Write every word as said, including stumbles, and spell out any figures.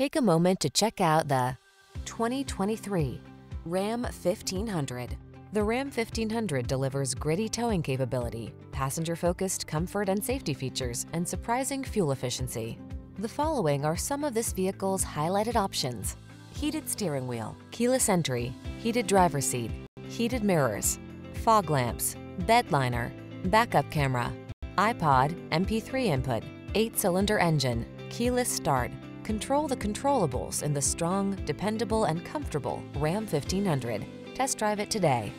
Take a moment to check out the twenty twenty-three Ram fifteen hundred. The Ram fifteen hundred delivers gritty towing capability, passenger-focused comfort and safety features, and surprising fuel efficiency. The following are some of this vehicle's highlighted options: heated steering wheel, keyless entry, heated driver's seat, heated mirrors, fog lamps, bed liner, backup camera, iPod, M P three input, eight-cylinder engine, keyless start. Control the controllables in the strong, dependable, and comfortable Ram fifteen hundred. Test drive it today.